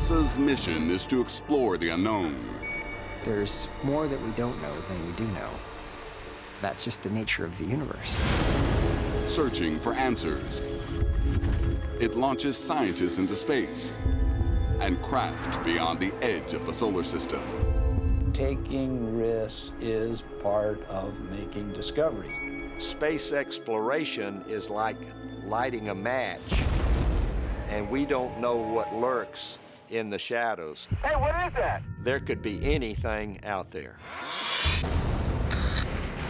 NASA's mission is to explore the unknown. There's more that we don't know than we do know. That's just the nature of the universe. Searching for answers, it launches scientists into space and craft beyond the edge of the solar system. Taking risks is part of making discoveries. Space exploration is like lighting a match, and we don't know what lurks in the shadows. Hey, what is that? There could be anything out there.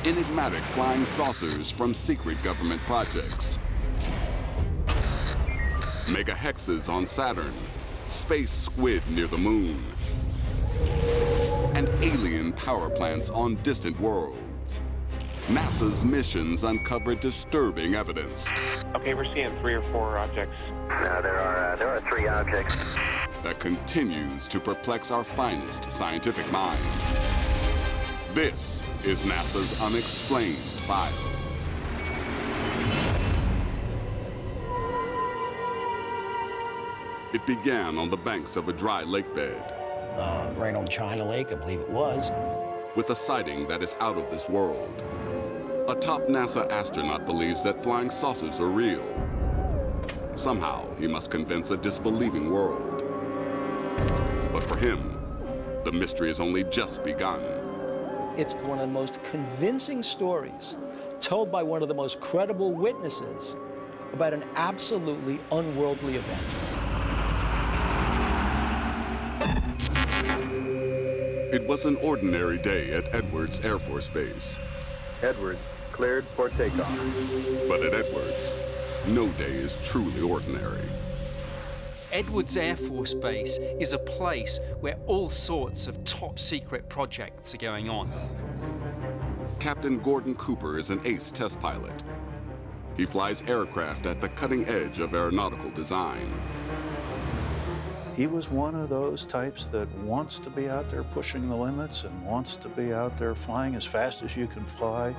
Enigmatic flying saucers from secret government projects. Mega hexes on Saturn. Space squid near the moon. And alien power plants on distant worlds. NASA's missions uncover disturbing evidence. Okay, we're seeing 3 or 4 objects. No, there are 3 objects. That continues to perplex our finest scientific minds. This is NASA's Unexplained Files. It began on the banks of a dry lake bed. Right on China Lake, I believe it was. With a sighting that is out of this world. A top NASA astronaut believes that flying saucers are real. Somehow, he must convince a disbelieving world. But for him, the mystery has only just begun. It's one of the most convincing stories told by one of the most credible witnesses about an absolutely unworldly event. It was an ordinary day at Edwards Air Force Base. Edwards cleared for takeoff. But at Edwards, no day is truly ordinary. Edwards Air Force Base is a place where all sorts of top-secret projects are going on. Captain Gordon Cooper is an ace test pilot. He flies aircraft at the cutting edge of aeronautical design. He was one of those types that wants to be out there pushing the limits and wants to be out there flying as fast as you can fly.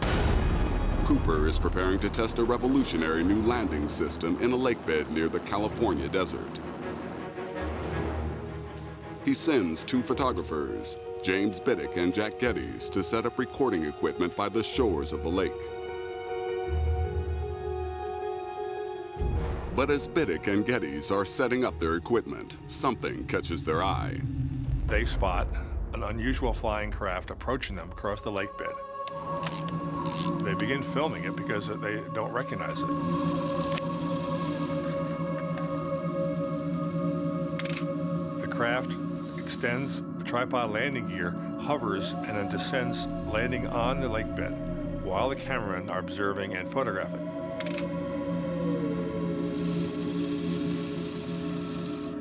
Cooper is preparing to test a revolutionary new landing system in a lakebed near the California desert. He sends 2 photographers, James Biddick and Jack Gettys, to set up recording equipment by the shores of the lake. But as Biddick and Gettys are setting up their equipment, something catches their eye. They spot an unusual flying craft approaching them across the lakebed. They begin filming it because they don't recognize it. The craft extends the tripod landing gear, hovers, and then descends, landing on the lakebed, while the cameramen are observing and photographing.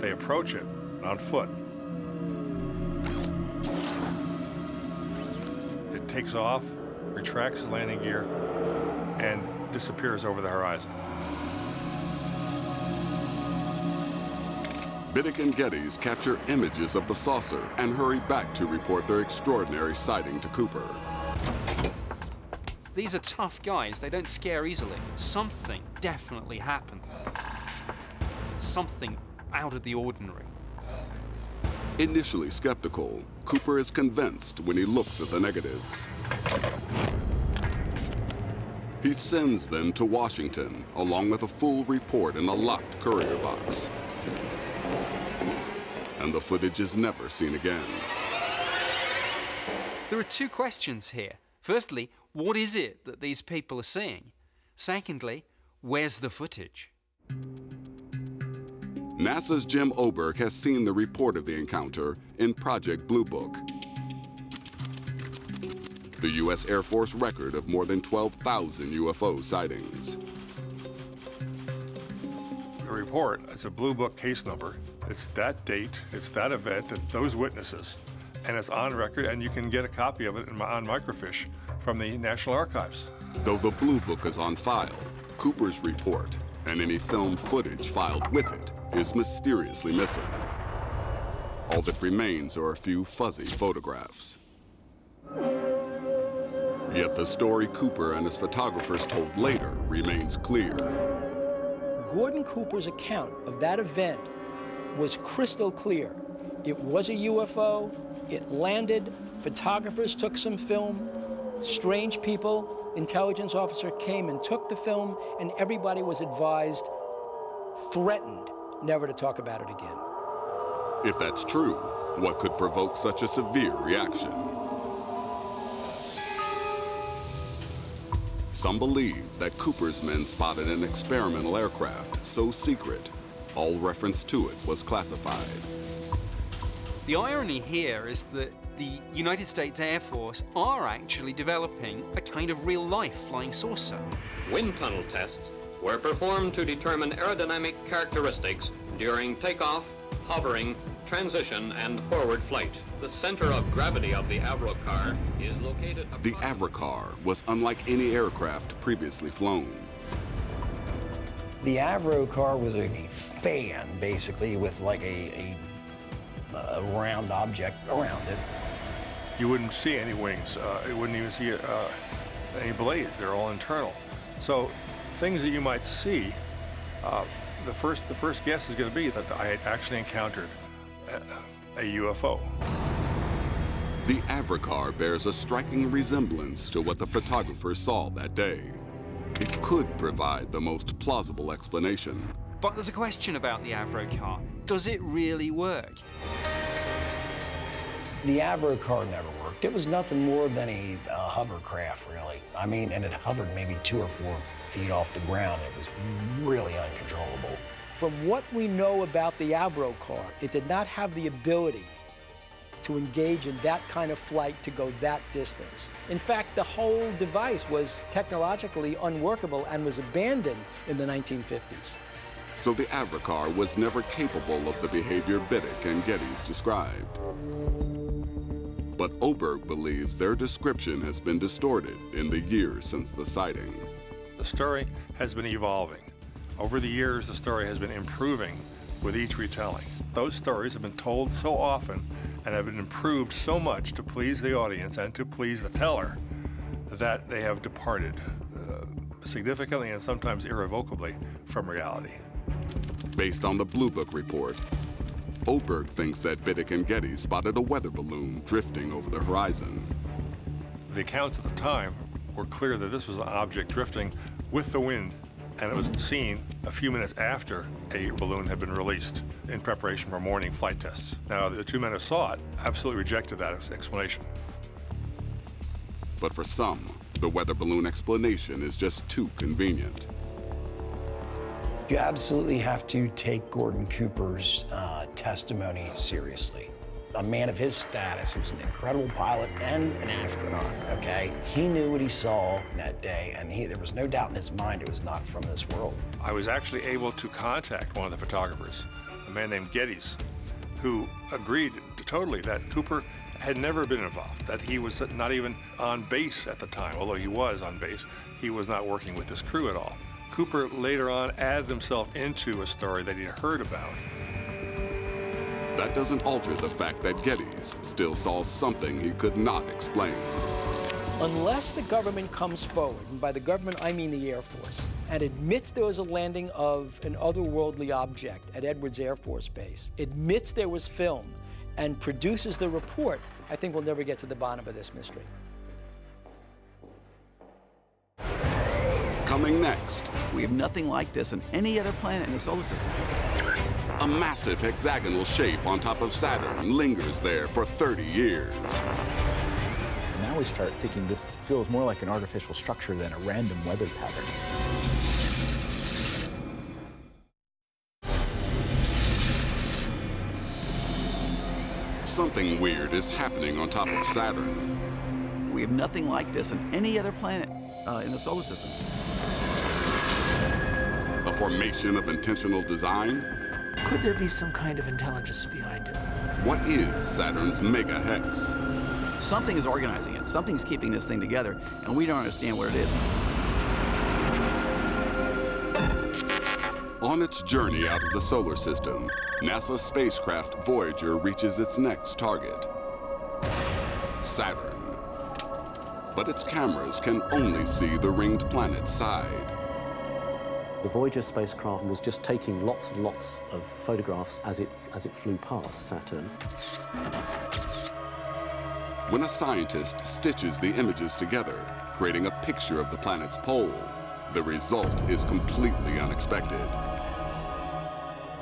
They approach it on foot. It takes off, retracts the landing gear, and disappears over the horizon. Biddick and Gettys capture images of the saucer and hurry back to report their extraordinary sighting to Cooper. These are tough guys. They don't scare easily. Something definitely happened. Something out of the ordinary. Initially skeptical, Cooper is convinced when he looks at the negatives. He sends them to Washington, along with a full report in a locked courier box. And the footage is never seen again. There are 2 questions here. Firstly, what is it that these people are seeing? Secondly, where's the footage? NASA's Jim Oberg has seen the report of the encounter in Project Blue Book, the U.S. Air Force record of more than 12,000 UFO sightings. The report, it's a Blue Book case number. It's that date, it's that event, it's those witnesses, and it's on record, and you can get a copy of it on microfiche from the National Archives. Though the Blue Book is on file, Cooper's report and any film footage filed with it is mysteriously missing. All that remains are a few fuzzy photographs. Yet the story Cooper and his photographers told later remains clear. Gordon Cooper's account of that event was crystal clear. It was a UFO. It landed. Photographers took some film. Strange people, intelligence officer came and took the film, and everybody was advised, threatened, never to talk about it again. If that's true, what could provoke such a severe reaction? Some believe that Cooper's men spotted an experimental aircraft so secret, all reference to it was classified. The irony here is that the United States Air Force are actually developing a kind of real-life flying saucer. Wind tunnel tests were performed to determine aerodynamic characteristics during takeoff, hovering, transition, and forward flight. The center of gravity of the Avrocar is located... The Avrocar was unlike any aircraft previously flown. The Avrocar was a fan, basically, with like a round object around it. You wouldn't see any wings. You wouldn't even see any blades. They're all internal. So things that you might see, the first guess is going to be that I had actually encountered a UFO. The Avrocar bears a striking resemblance to what the photographer saw that day. It could provide the most plausible explanation. But there's a question about the Avrocar. Does it really work? The Avrocar never worked. It was nothing more than a hovercraft, really. I mean, and it hovered maybe 2 or 4 feet off the ground. It was really uncontrollable. From what we know about the Avrocar, it did not have the ability to engage in that kind of flight to go that distance. In fact, the whole device was technologically unworkable and was abandoned in the 1950s. So the Avrocar was never capable of the behavior Biddick and Gettys described. But Oberg believes their description has been distorted in the years since the sighting. The story has been evolving. Over the years, the story has been improving with each retelling. Those stories have been told so often and have been improved so much to please the audience and to please the teller that they have departed significantly and sometimes irrevocably from reality. Based on the Blue Book report, Oberg thinks that Biddick and Gettys spotted a weather balloon drifting over the horizon. The accounts at the time were clear that this was an object drifting with the wind, and it was seen a few minutes after a balloon had been released in preparation for morning flight tests. Now, the two men who saw it absolutely rejected that explanation. But for some, the weather balloon explanation is just too convenient. You absolutely have to take Gordon Cooper's testimony seriously. A man of his status, he was an incredible pilot and an astronaut, okay? He knew what he saw that day, and there was no doubt in his mind it was not from this world. I was actually able to contact one of the photographers, a man named Gettys, who agreed totally that Cooper had never been involved, that he was not even on base at the time. Although he was on base, he was not working with his crew at all. Cooper later on added himself into a story that he'd heard about. That doesn't alter the fact that Gettys still saw something he could not explain. Unless the government comes forward, and by the government I mean the Air Force, and admits there was a landing of an otherworldly object at Edwards Air Force Base, admits there was film, and produces the report, I think we'll never get to the bottom of this mystery. Coming next. We have nothing like this on any other planet in the solar system. A massive hexagonal shape on top of Saturn lingers there for 30 years. Now we start thinking this feels more like an artificial structure than a random weather pattern. Something weird is happening on top of Saturn. We have nothing like this on any other planet in the solar system. A formation of intentional design? Could there be some kind of intelligence behind it? What is Saturn's mega hex? Something is organizing it. Something's keeping this thing together, and we don't understand what it is. On its journey out of the solar system, NASA's spacecraft Voyager reaches its next target, Saturn. But its cameras can only see the ringed planet's side. The Voyager spacecraft was just taking lots and lots of photographs as it flew past Saturn. When a scientist stitches the images together, creating a picture of the planet's pole, the result is completely unexpected.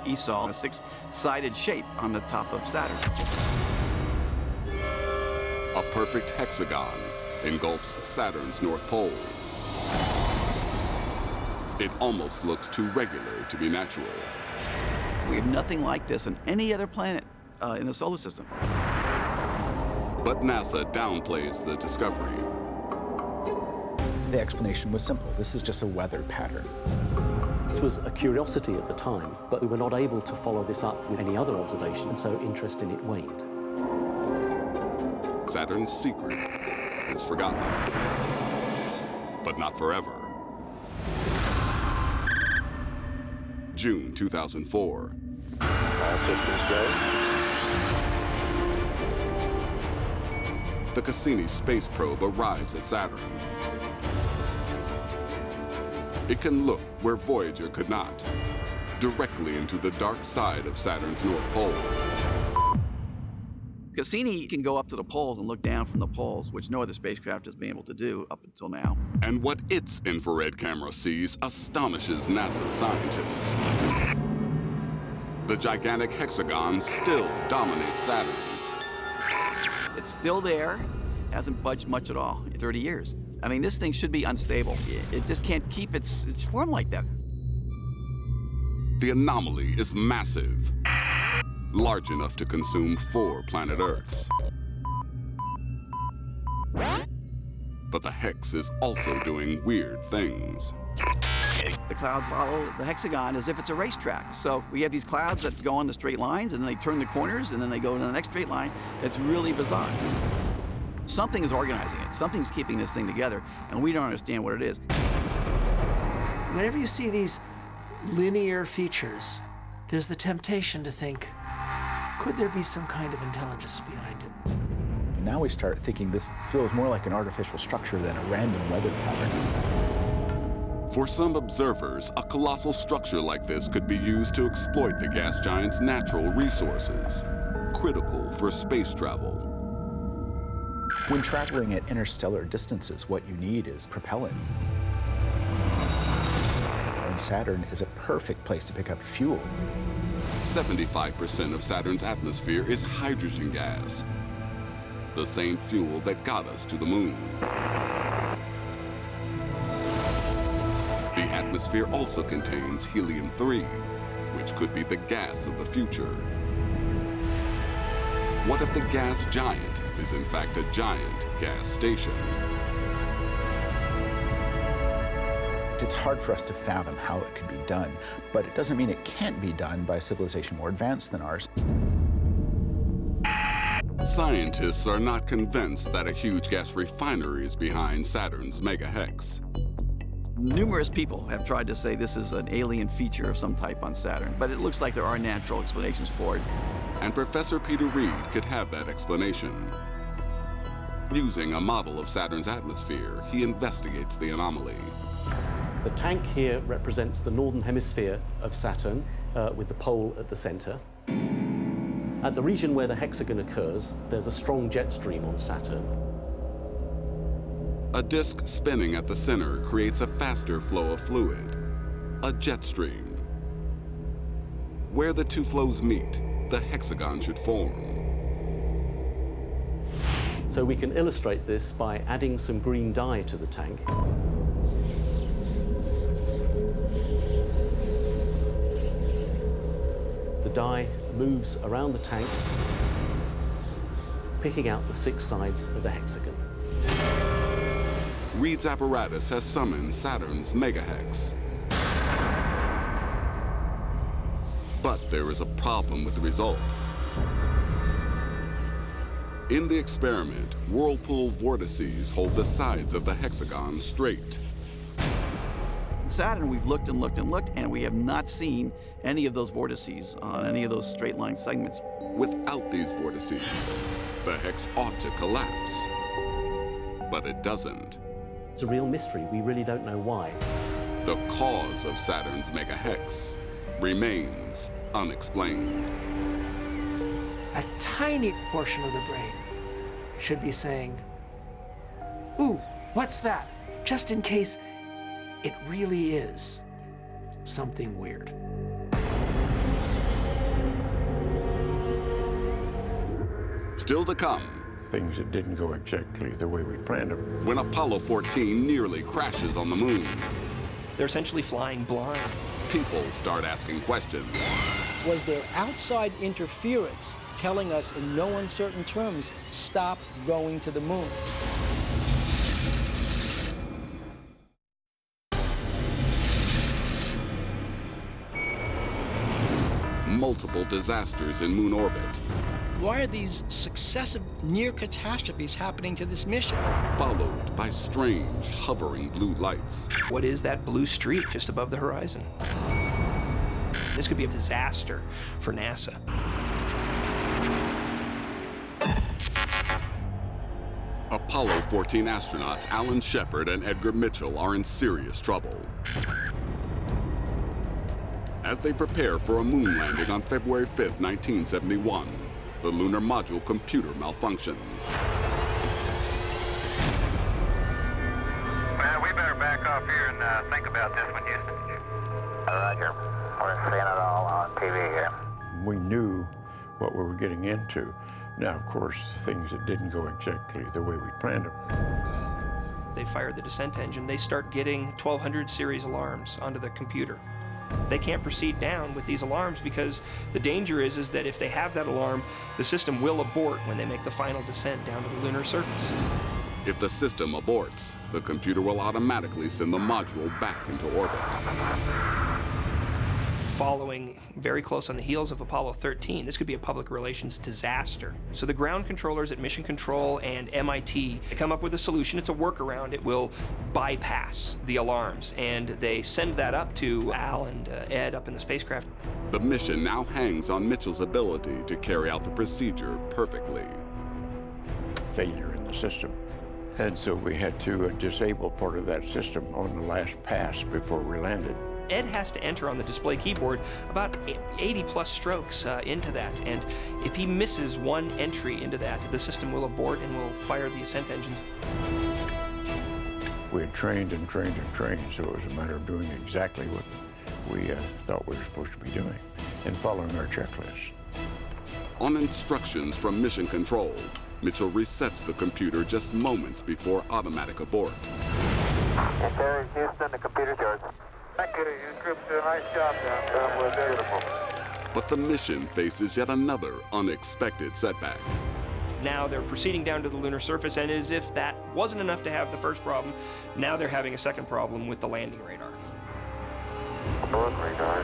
He saw a six-sided shape on the top of Saturn. A perfect hexagon engulfs Saturn's north pole. It almost looks too regular to be natural. We have nothing like this on any other planet in the solar system. But NASA downplays the discovery. The explanation was simple. This is just a weather pattern. This was a curiosity at the time, but we were not able to follow this up with any other observation, and so interest in it waned. Saturn's secret is forgotten, but not forever. June 2004. All systems go. The Cassini space probe arrives at Saturn. It can look where Voyager could not, directly into the dark side of Saturn's north pole. Cassini can go up to the poles and look down from the poles, which no other spacecraft has been able to do up until now. And what its infrared camera sees astonishes NASA scientists. The gigantic hexagon still dominates Saturn. It's still there, hasn't budged much at all in 30 years. I mean, this thing should be unstable. It just can't keep its form like that. The anomaly is massive, large enough to consume 4 planet Earths. But the hex is also doing weird things. The clouds follow the hexagon as if it's a racetrack. So we have these clouds that go on the straight lines, and then they turn the corners, and then they go to the next straight line. It's really bizarre. Something is organizing it. Something's keeping this thing together, and we don't understand what it is. Whenever you see these linear features, there's the temptation to think, could there be some kind of intelligence behind it? Now we start thinking this feels more like an artificial structure than a random weather pattern. For some observers, a colossal structure like this could be used to exploit the gas giant's natural resources, critical for space travel. When traveling at interstellar distances, what you need is propellant. And Saturn is a perfect place to pick up fuel. 75% of Saturn's atmosphere is hydrogen gas, the same fuel that got us to the moon. The atmosphere also contains helium-3, which could be the gas of the future. What if the gas giant is in fact a giant gas station? It's hard for us to fathom how it could be done, but it doesn't mean it can't be done by a civilization more advanced than ours. Scientists are not convinced that a huge gas refinery is behind Saturn's megahex. Numerous people have tried to say this is an alien feature of some type on Saturn, but it looks like there are natural explanations for it. And Professor Peter Reid could have that explanation. Using a model of Saturn's atmosphere, he investigates the anomaly. The tank here represents the northern hemisphere of Saturn, with the pole at the center. At the region where the hexagon occurs, there's a strong jet stream on Saturn. A disk spinning at the center creates a faster flow of fluid, a jet stream. Where the two flows meet, the hexagon should form. So we can illustrate this by adding some green dye to the tank. The dye moves around the tank, picking out the 6 sides of the hexagon. Reid's apparatus has summoned Saturn's megahex. But there is a problem with the result. In the experiment, whirlpool vortices hold the sides of the hexagon straight. Saturn, we've looked and looked and looked, and we have not seen any of those vortices on any of those straight line segments. Without these vortices, the hex ought to collapse, but it doesn't. It's a real mystery. We really don't know why. the cause of Saturn's megahex, remains unexplained. A tiny portion of the brain should be saying, "Ooh, what's that?" just in case it really is something weird. Still to come. Things that didn't go exactly the way we planned them. When Apollo 14 nearly crashes on the moon. They're essentially flying blind. People start asking questions. Was there outside interference telling us in no uncertain terms, stop going to the moon? Multiple disasters in moon orbit. Why are these successive near catastrophes happening to this mission? Followed by strange, hovering blue lights. What is that blue streak just above the horizon? This could be a disaster for NASA. Apollo 14 astronauts Alan Shepard and Edgar Mitchell are in serious trouble. As they prepare for a moon landing on February 5th, 1971, the lunar module computer malfunctions. Man, we better back off here and think about this one, Houston. Roger. We're seeing it all on TV here. We knew what we were getting into. Now, of course, things that didn't go exactly the way we planned them. They fired the descent engine. They start getting 1200 series alarms onto the computer. They can't proceed down with these alarms because the danger is that if they have that alarm, the system will abort when they make the final descent down to the lunar surface. If the system aborts, the computer will automatically send the module back into orbit. Following very close on the heels of Apollo 13, this could be a public relations disaster. So the ground controllers at Mission Control and MIT come up with a solution. It's a workaround. It will bypass the alarms, and they send that up to Al and Ed up in the spacecraft. The mission now hangs on Mitchell's ability to carry out the procedure perfectly. Failure in the system. And so we had to disable part of that system on the last pass before we landed. Ed has to enter on the display keyboard about 80-plus strokes into that, and if he misses one entry into that, the system will abort and will fire the ascent engines. We had trained and trained and trained, so it was a matter of doing exactly what we thought we were supposed to be doing and following our checklist. On instructions from Mission Control, Mitchell resets the computer just moments before automatic abort. Yes, sir. Houston, the computer's yours. Thank you. You troops did a nice job down there. We're beautiful. But the mission faces yet another unexpected setback. Now they're proceeding down to the lunar surface, and as if that wasn't enough to have the first problem, now they're having a second problem with the landing radar. Abort radar.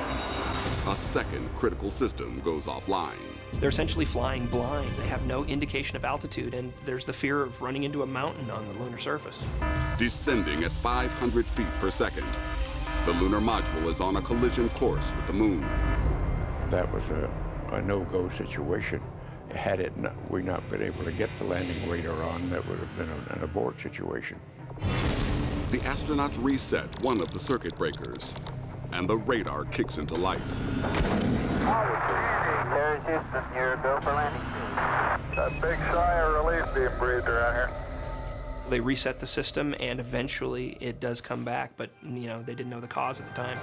A second critical system goes offline. They're essentially flying blind. They have no indication of altitude, and there's the fear of running into a mountain on the lunar surface. Descending at 500 feet per second, the lunar module is on a collision course with the moon. That was a no-go situation. Had it not, we not been able to get the landing radar on, that would have been an abort situation. The astronauts reset one of the circuit breakers, and the radar kicks into life. There's Houston, you're go for landing. A big sigh of relief being breathed around here. They reset the system, and eventually it does come back, but, you know, they didn't know the cause at the time.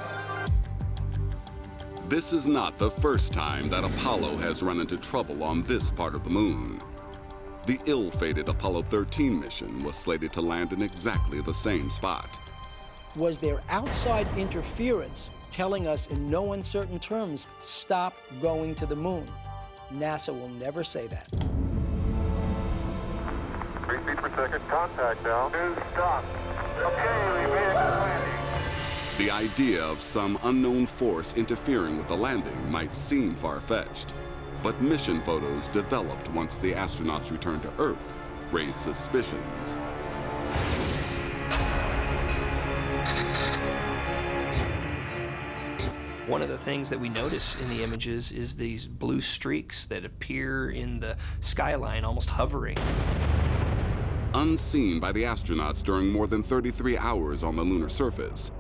This is not the first time that Apollo has run into trouble on this part of the moon. The ill-fated Apollo 13 mission was slated to land in exactly the same spot. Was there outside interference telling us in no uncertain terms, stop going to the moon? NASA will never say that. 3 feet per second, contact now. News stop. Okay, we made it to landing. The idea of some unknown force interfering with the landing might seem far-fetched, but mission photos developed once the astronauts returned to Earth raised suspicions. One of the things that we notice in the images is these blue streaks that appear in the skyline, almost hovering. Unseen by the astronauts during more than 33 hours on the lunar surface,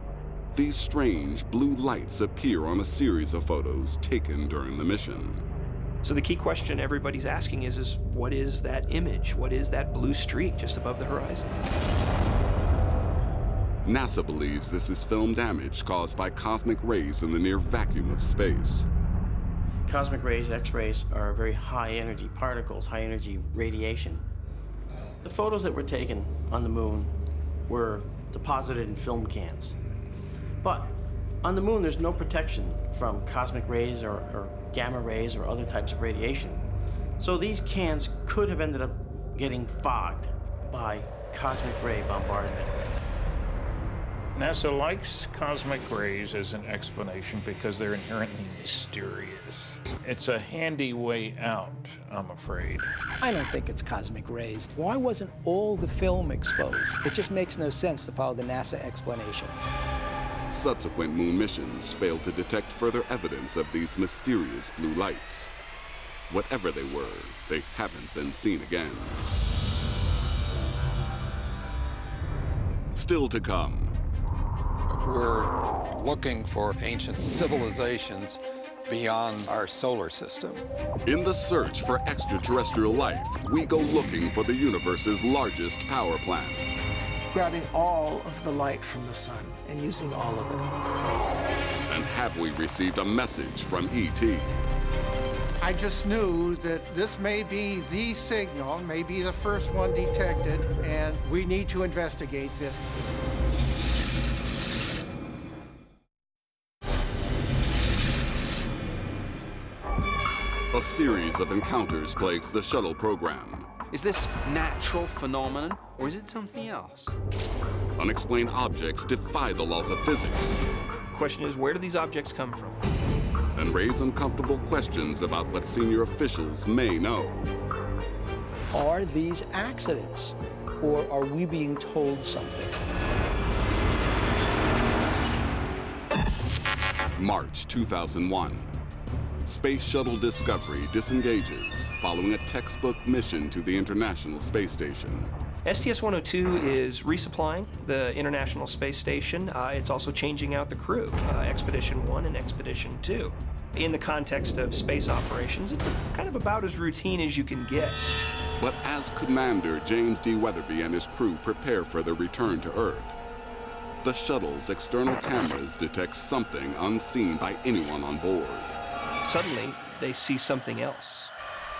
These strange blue lights appear on a series of photos taken during the mission. So the key question everybody's asking is what is that image? What is that blue streak just above the horizon? NASA believes this is film damage caused by cosmic rays in the near vacuum of space. Cosmic rays, X-rays, are very high-energy particles, high-energy radiation. The photos that were taken on the moon were deposited in film cans. But on the moon, there's no protection from cosmic rays or gamma rays or other types of radiation. So these cans could have ended up getting fogged by cosmic ray bombardment. NASA likes cosmic rays as an explanation because they're inherently mysterious. It's a handy way out, I'm afraid. I don't think it's cosmic rays. Why wasn't all the film exposed? It just makes no sense to follow the NASA explanation. Subsequent moon missions failed to detect further evidence of these mysterious blue lights. Whatever they were, they haven't been seen again. Still to come. We're looking for ancient civilizations beyond our solar system. In the search for extraterrestrial life, we go looking for the universe's largest power plant. Grabbing all of the light from the sun and using all of it. And have we received a message from E.T.? I just knew that this may be the signal, may be the first one detected, and we need to investigate this. A series of encounters plagues the shuttle program. Is this natural phenomenon, or is it something else? Unexplained objects defy the laws of physics. The question is, where do these objects come from? And raise uncomfortable questions about what senior officials may know. Are these accidents, or are we being told something? March 2001. Space Shuttle Discovery disengages following a textbook mission to the International Space Station. STS-102 is resupplying the International Space Station. It's also changing out the crew, Expedition 1 and Expedition 2. In the context of space operations, it's kind of about as routine as you can get. But as Commander James D. Weatherby and his crew prepare for their return to Earth, the shuttle's external cameras detect something unseen by anyone on board. Suddenly, they see something else.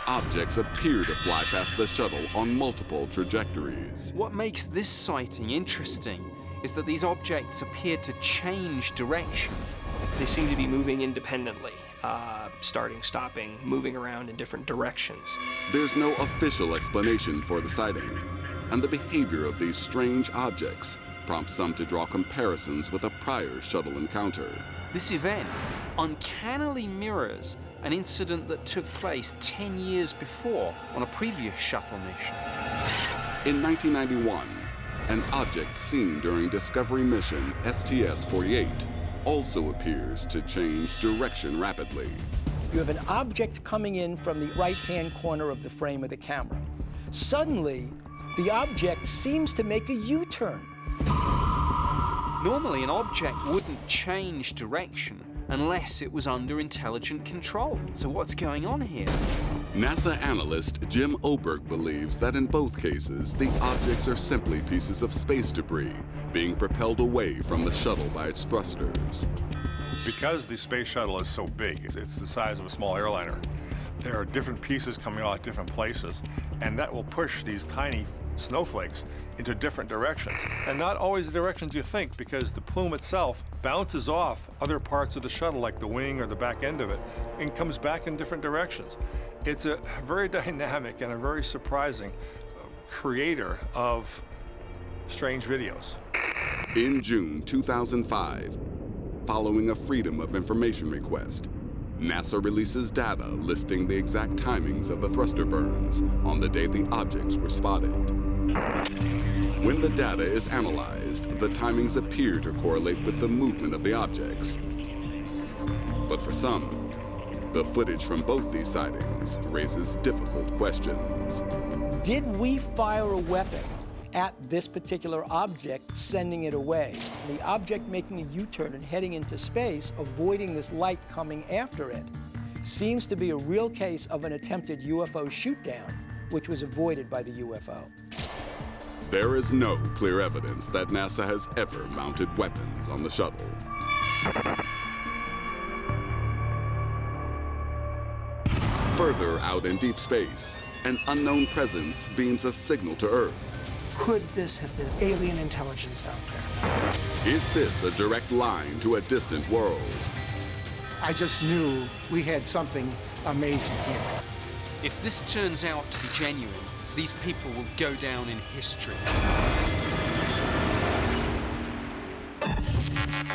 Objects appear to fly past the shuttle on multiple trajectories. What makes this sighting interesting is that these objects appear to change direction. They seem to be moving independently, starting, stopping, moving around in different directions. There's no official explanation for the sighting, and the behavior of these strange objects prompts some to draw comparisons with a prior shuttle encounter. This event uncannily mirrors an incident that took place 10 years before on a previous shuttle mission. In 1991, an object seen during Discovery mission STS-48 also appears to change direction rapidly. You have an object coming in from the right-hand corner of the frame of the camera. Suddenly, the object seems to make a U-turn. Normally, an object wouldn't change direction unless it was under intelligent control. So what's going on here? NASA analyst Jim Oberg believes that in both cases, the objects are simply pieces of space debris being propelled away from the shuttle by its thrusters. Because the space shuttle is so big, it's the size of a small airliner, there are different pieces coming out at different places, and that will push these tiny snowflakes into different directions, and not always the directions you think, because the plume itself bounces off other parts of the shuttle, like the wing or the back end of it, and comes back in different directions. It's a very dynamic and a very surprising creator of strange videos. In June 2005, following a Freedom of Information request, NASA releases data listing the exact timings of the thruster burns on the day the objects were spotted. When the data is analyzed, the timings appear to correlate with the movement of the objects. But for some, the footage from both these sightings raises difficult questions. Did we fire a weapon at this particular object, sending it away. The object making a U-turn and heading into space, avoiding this light coming after it, seems to be a real case of an attempted UFO shoot-down, which was avoided by the UFO. There is no clear evidence that NASA has ever mounted weapons on the shuttle. Further out in deep space, an unknown presence beams a signal to Earth. Could this have been alien intelligence out there? Is this a direct line to a distant world? I just knew we had something amazing here. If this turns out to be genuine, these people will go down in history.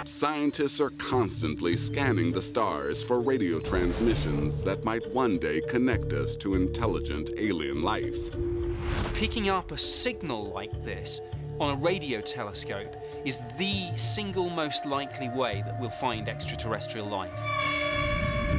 Scientists are constantly scanning the stars for radio transmissions that might one day connect us to intelligent alien life. Picking up a signal like this on a radio telescope is the single most likely way that we'll find extraterrestrial life.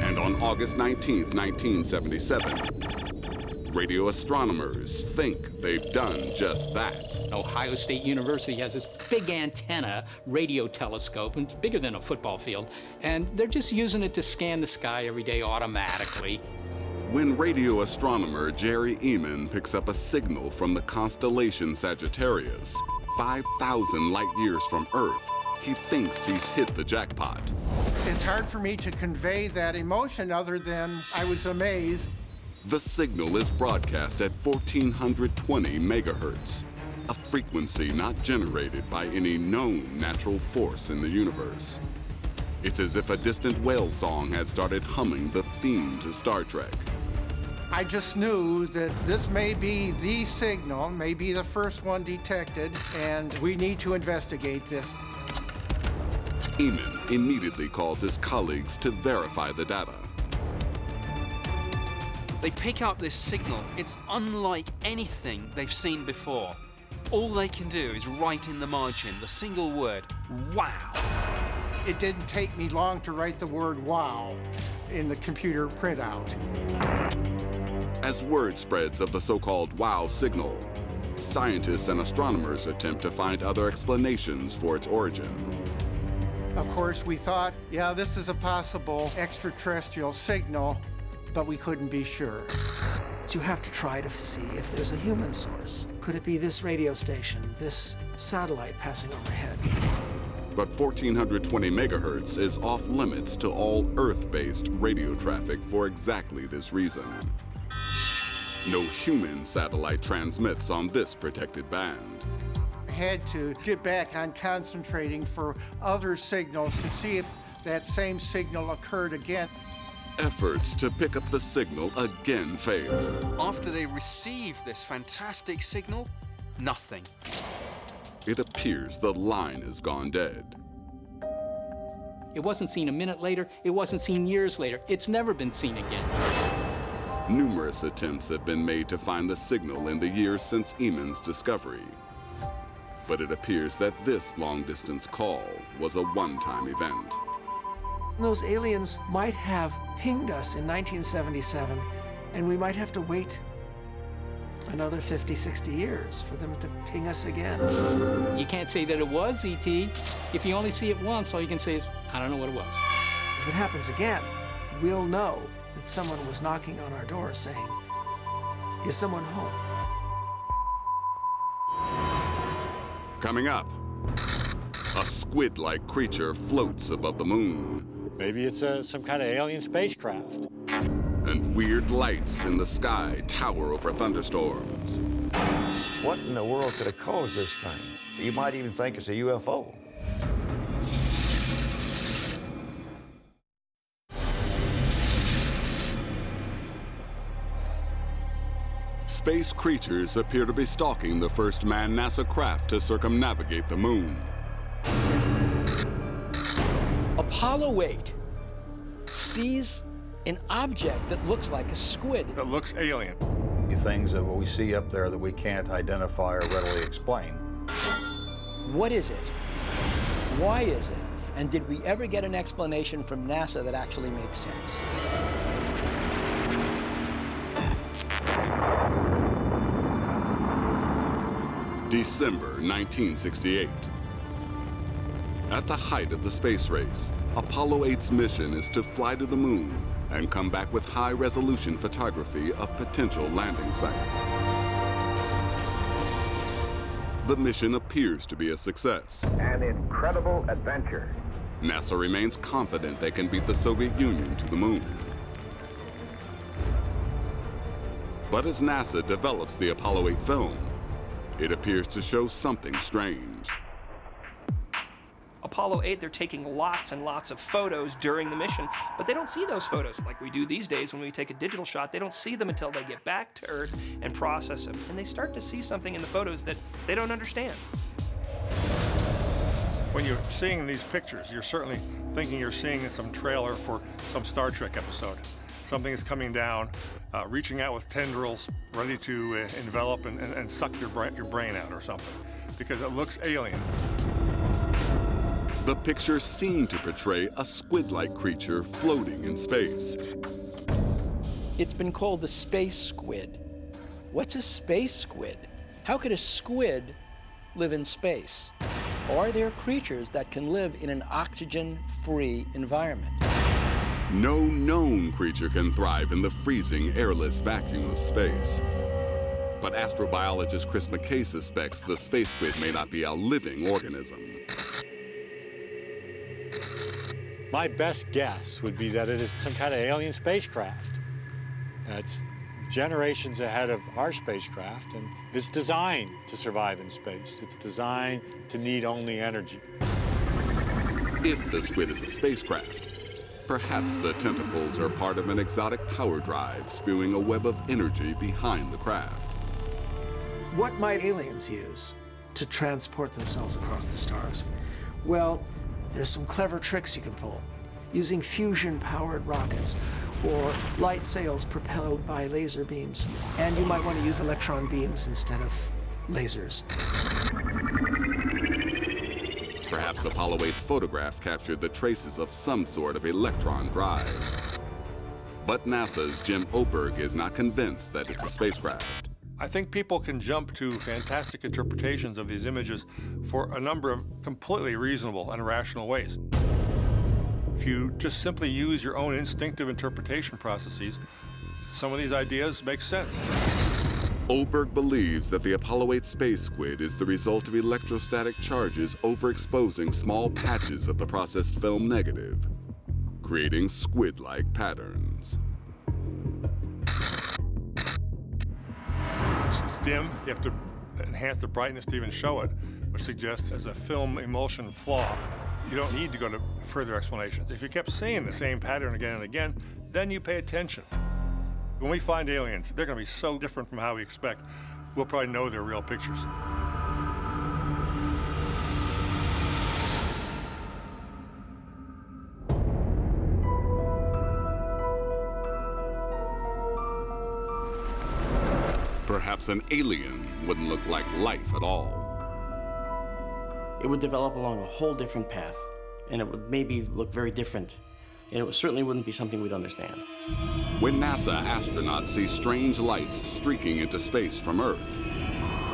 And on August 19th, 1977, radio astronomers think they've done just that. Ohio State University has this big antenna radio telescope, and it's bigger than a football field, and they're just using it to scan the sky every day automatically. When radio astronomer Jerry Ehman picks up a signal from the constellation Sagittarius, 5,000 light years from Earth, he thinks he's hit the jackpot. It's hard for me to convey that emotion other than I was amazed. The signal is broadcast at 1,420 megahertz, a frequency not generated by any known natural force in the universe. It's as if a distant whale song had started humming the theme to Star Trek. I just knew that this may be the signal, may be the first one detected, and we need to investigate this. Ehman immediately calls his colleagues to verify the data. They pick up this signal. It's unlike anything they've seen before. All they can do is write in the margin the single word, wow. It didn't take me long to write the word wow in the computer printout. As word spreads of the so-called wow signal, scientists and astronomers attempt to find other explanations for its origin. Of course, we thought, yeah, this is a possible extraterrestrial signal, but we couldn't be sure. So you have to try to see if there's a human source. Could it be this radio station, this satellite passing overhead? But 1,420 megahertz is off limits to all Earth-based radio traffic for exactly this reason. No human satellite transmits on this protected band. I had to get back on concentrating for other signals to see if that same signal occurred again. Efforts to pick up the signal again failed. After they receive this fantastic signal, nothing. It appears the line has gone dead. It wasn't seen a minute later. It wasn't seen years later. It's never been seen again. Numerous attempts have been made to find the signal in the years since Ehman's discovery. But it appears that this long-distance call was a one-time event. Those aliens might have pinged us in 1977, and we might have to wait another 50, 60 years for them to ping us again. You can't say that it was ET. If you only see it once, all you can say is, I don't know what it was. If it happens again, we'll know that someone was knocking on our door saying, is someone home? Coming up, a squid-like creature floats above the moon. Maybe it's some kind of alien spacecraft. And weird lights in the sky tower over thunderstorms. What in the world could have caused this thing? You might even think it's a UFO. Space creatures appear to be stalking the first manned NASA craft to circumnavigate the moon. Apollo 8 sees an object that looks like a squid. That looks alien. Things that we see up there that we can't identify or readily explain. What is it? Why is it? And did we ever get an explanation from NASA that actually makes sense? December 1968. At the height of the space race, Apollo 8's mission is to fly to the moon and come back with high-resolution photography of potential landing sites. The mission appears to be a success. An incredible adventure. NASA remains confident they can beat the Soviet Union to the moon. But as NASA develops the Apollo 8 film, it appears to show something strange. Apollo 8, they're taking lots and lots of photos during the mission, but they don't see those photos like we do these days when we take a digital shot. They don't see them until they get back to Earth and process them. And they start to see something in the photos that they don't understand. When you're seeing these pictures, you're certainly thinking you're seeing some trailer for some Star Trek episode. Something is coming down, reaching out with tendrils, ready to envelop and suck your brain out or something, because it looks alien. The pictures seem to portray a squid-like creature floating in space. It's been called the space squid. What's a space squid? How could a squid live in space? Are there creatures that can live in an oxygen-free environment? No known creature can thrive in the freezing, airless vacuum of space. But astrobiologist Chris McKay suspects the space squid may not be a living organism. My best guess would be that it is some kind of alien spacecraft. It's generations ahead of our spacecraft, and it's designed to survive in space. It's designed to need only energy. If the squid is a spacecraft, perhaps the tentacles are part of an exotic power drive spewing a web of energy behind the craft. What might aliens use to transport themselves across the stars? Well, there's some clever tricks you can pull, using fusion-powered rockets or light sails propelled by laser beams. And you might want to use electron beams instead of lasers. Perhaps Apollo 8's photograph captured the traces of some sort of electron drive. But NASA's Jim Oberg is not convinced that it's a spacecraft. I think people can jump to fantastic interpretations of these images for a number of completely reasonable and rational ways. If you just simply use your own instinctive interpretation processes, some of these ideas make sense. Oberg believes that the Apollo 8 space squid is the result of electrostatic charges overexposing small patches of the processed film negative, creating squid-like patterns. Dim, you have to enhance the brightness to even show it, which suggests as a film emulsion flaw. You don't need to go to further explanations. If you kept seeing the same pattern again and again, then you pay attention. When we find aliens, they're going to be so different from how we expect. We'll probably know they're real pictures. Perhaps an alien wouldn't look like life at all. It would develop along a whole different path, and it would maybe look very different, and it certainly wouldn't be something we'd understand. When NASA astronauts see strange lights streaking into space from Earth,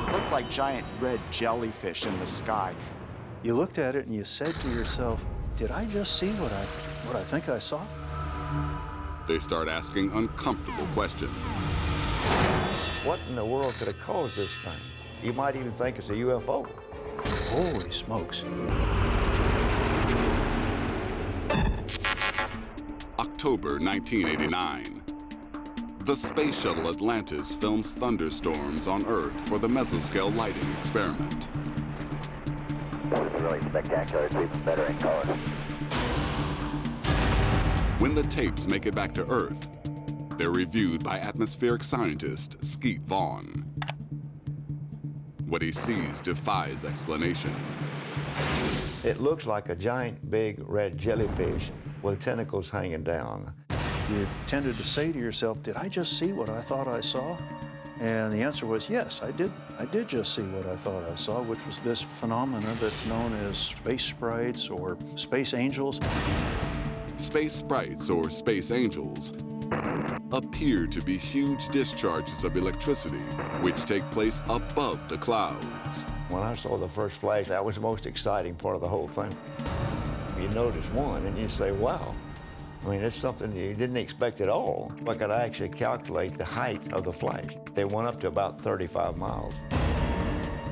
it looked like giant red jellyfish in the sky. You looked at it and you said to yourself, "Did I just see what I think I saw?" They start asking uncomfortable questions. What in the world could have caused this thing? You might even think it's a UFO. Holy smokes. October 1989. The space shuttle Atlantis films thunderstorms on Earth for the mesoscale lighting experiment. That was really spectacular. It's even better in color. When the tapes make it back to Earth, they're reviewed by atmospheric scientist Skeet Vaughn. What he sees defies explanation. It looks like a giant big red jellyfish with tentacles hanging down. You tended to say to yourself, "Did I just see what I thought I saw?" And the answer was, yes, I did just see what I thought I saw, which was this phenomenon that's known as space sprites or space angels. Space sprites or space angels appear to be huge discharges of electricity, which take place above the clouds. When I saw the first flash, that was the most exciting part of the whole thing. You notice one, and you say, wow. I mean, it's something you didn't expect at all. But could I actually calculate the height of the flash? They went up to about 35 miles.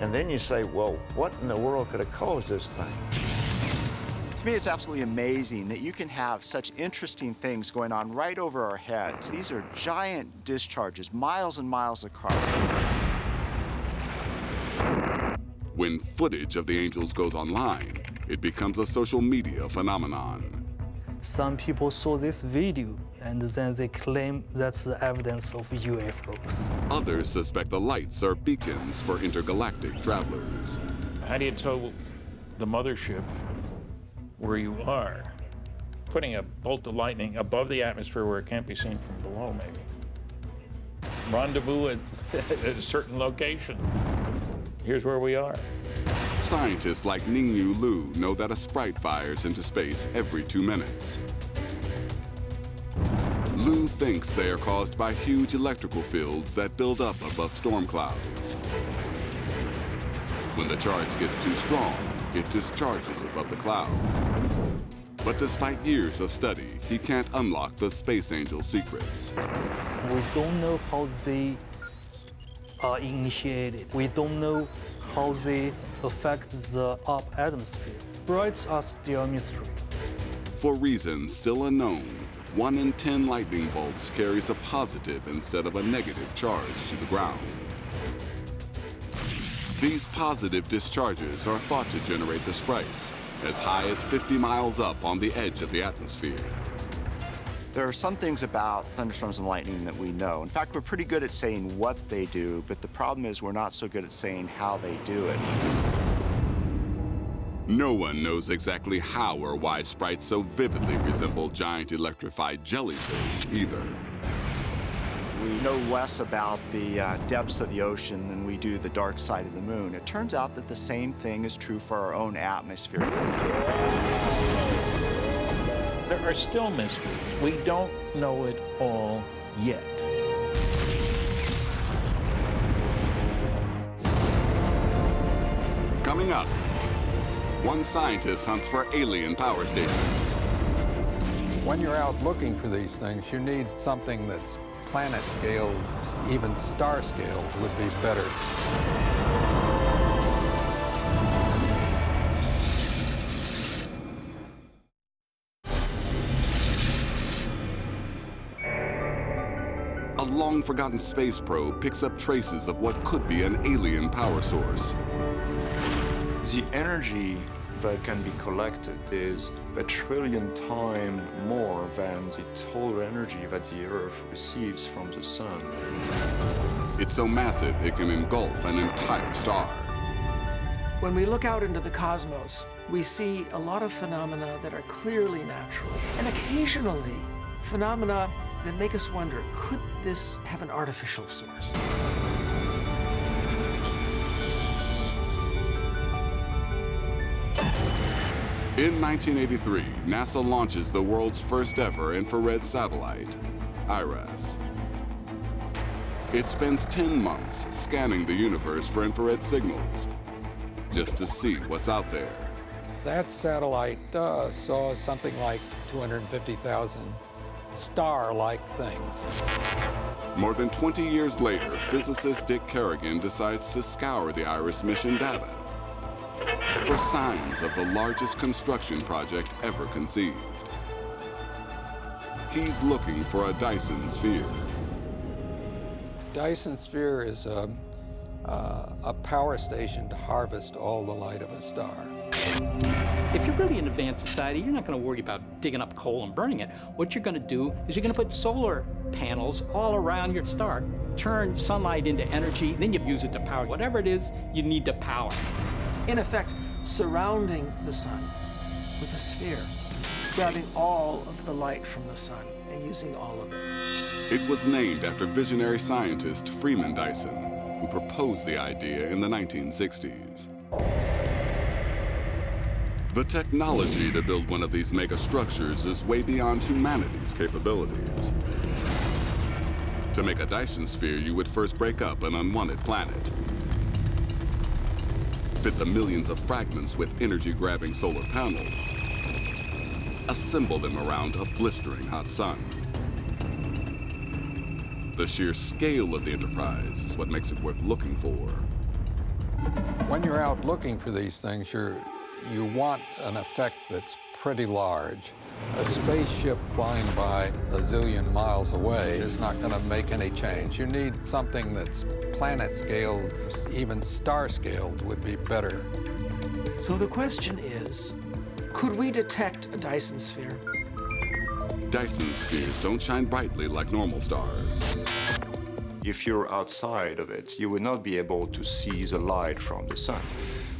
And then you say, well, what in the world could have caused this thing? To me, it's absolutely amazing that you can have such interesting things going on right over our heads. These are giant discharges, miles and miles across. When footage of the angels goes online, it becomes a social media phenomenon. Some people saw this video, and then they claim that's the evidence of UFOs. Others suspect the lights are beacons for intergalactic travelers. How do you tell the mothership where you are? Putting a bolt of lightning above the atmosphere where it can't be seen from below, maybe. Rendezvous at a certain location. Here's where we are. Scientists like Ningyu Liu know that a sprite fires into space every 2 minutes. Liu thinks they are caused by huge electrical fields that build up above storm clouds. When the charge gets too strong, it discharges above the cloud. But despite years of study, he can't unlock the space angel secrets. We don't know how they are initiated. We don't know how they affect the upper atmosphere. Brights are still a mystery. For reasons still unknown, 1 in 10 lightning bolts carries a positive instead of a negative charge to the ground. These positive discharges are thought to generate the sprites as high as 50 miles up on the edge of the atmosphere. There are some things about thunderstorms and lightning that we know. In fact, we're pretty good at saying what they do, but the problem is we're not so good at saying how they do it. No one knows exactly how or why sprites so vividly resemble giant electrified jellyfish, either. We know less about the depths of the ocean than we do the dark side of the moon. It turns out that the same thing is true for our own atmosphere. There are still mysteries. We don't know it all yet. Coming up, one scientist hunts for alien power stations. When you're out looking for these things, you need something that's planet scale, even star scale would be better. A long-forgotten space probe picks up traces of what could be an alien power source. The energy that can be collected is 1 trillion times more than the total energy that the Earth receives from the sun. It's so massive it can engulf an entire star. When we look out into the cosmos, we see a lot of phenomena that are clearly natural, and occasionally phenomena that make us wonder, could this have an artificial source? In 1983, NASA launches the world's first ever infrared satellite, IRAS. It spends 10 months scanning the universe for infrared signals, just to see what's out there. That satellite saw something like 250,000 star-like things. More than 20 years later, physicist Dick Kerrigan decides to scour the IRIS mission data for signs of the largest construction project ever conceived. He's looking for a Dyson Sphere. Dyson Sphere is a power station to harvest all the light of a star. If you're really an advanced society, you're not going to worry about digging up coal and burning it. What you're going to do is you're going to put solar panels all around your star, turn sunlight into energy, then you use it to power whatever it is you need to power. In effect, surrounding the sun with a sphere, grabbing all of the light from the sun and using all of it. It was named after visionary scientist Freeman Dyson, who proposed the idea in the 1960s. The technology to build one of these mega structures is way beyond humanity's capabilities. To make a Dyson sphere, you would first break up an unwanted planet, fit the millions of fragments with energy-grabbing solar panels, assemble them around a blistering hot sun. The sheer scale of the enterprise is what makes it worth looking for. When you're out looking for these things, you want an effect that's pretty large. A spaceship flying by a zillion miles away is not going to make any change. You need something that's planet-scaled, even star-scaled would be better. So the question is, could we detect a Dyson sphere? Dyson spheres don't shine brightly like normal stars. If you're outside of it, you would not be able to see the light from the sun.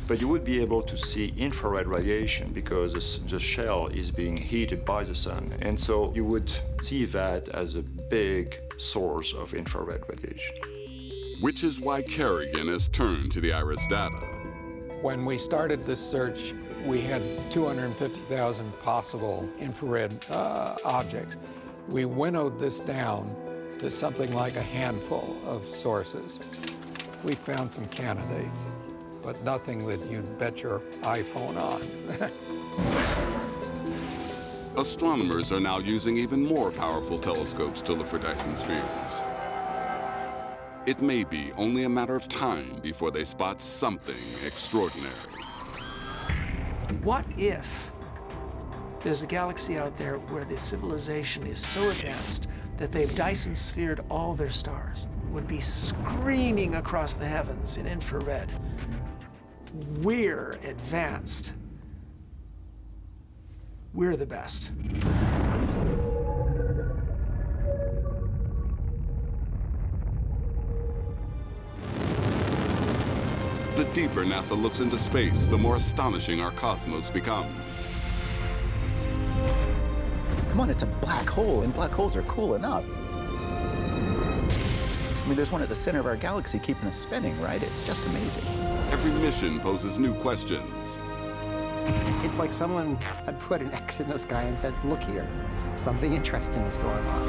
But you would be able to see infrared radiation because the shell is being heated by the sun. And so you would see that as a big source of infrared radiation. Which is why Kerrigan has turned to the IRAS data. When we started this search, we had 250,000 possible infrared objects. We winnowed this down to something like a handful of sources. We found some candidates, but nothing that you'd bet your iPhone on. Astronomers are now using even more powerful telescopes to look for Dyson spheres. It may be only a matter of time before they spot something extraordinary. What if there's a galaxy out there where the civilization is so advanced that they've Dyson sphered all their stars? It would be screaming across the heavens in infrared. We're advanced. We're the best. The deeper NASA looks into space, the more astonishing our cosmos becomes. Come on, it's a black hole, and black holes are cool enough. I mean, there's one at the center of our galaxy keeping us spinning, right? It's just amazing. Every mission poses new questions. It's like someone had put an X in the sky and said, look here, something interesting is going on.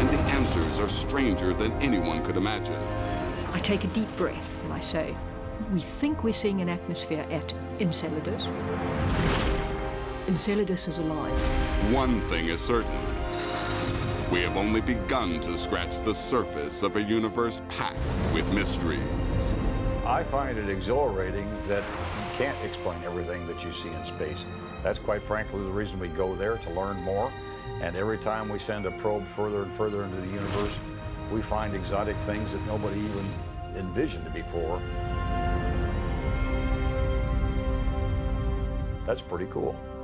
And the answers are stranger than anyone could imagine. I take a deep breath and I say, we think we're seeing an atmosphere at Enceladus. Enceladus is alive. One thing is certain. We have only begun to scratch the surface of a universe packed with mysteries. I find it exhilarating that you can't explain everything that you see in space. That's quite frankly the reason we go there, to learn more. And every time we send a probe further and further into the universe, we find exotic things that nobody even envisioned before. That's pretty cool.